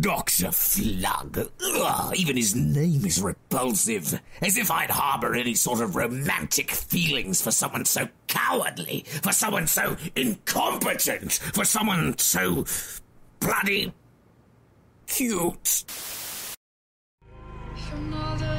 Doctor Flug. Ugh, even his name is repulsive. As if I'd harbor any sort of romantic feelings for someone so cowardly, for someone so incompetent, for someone so bloody cute. Another